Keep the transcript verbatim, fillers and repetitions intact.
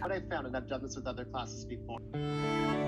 But I found, and I've done this with other classes before.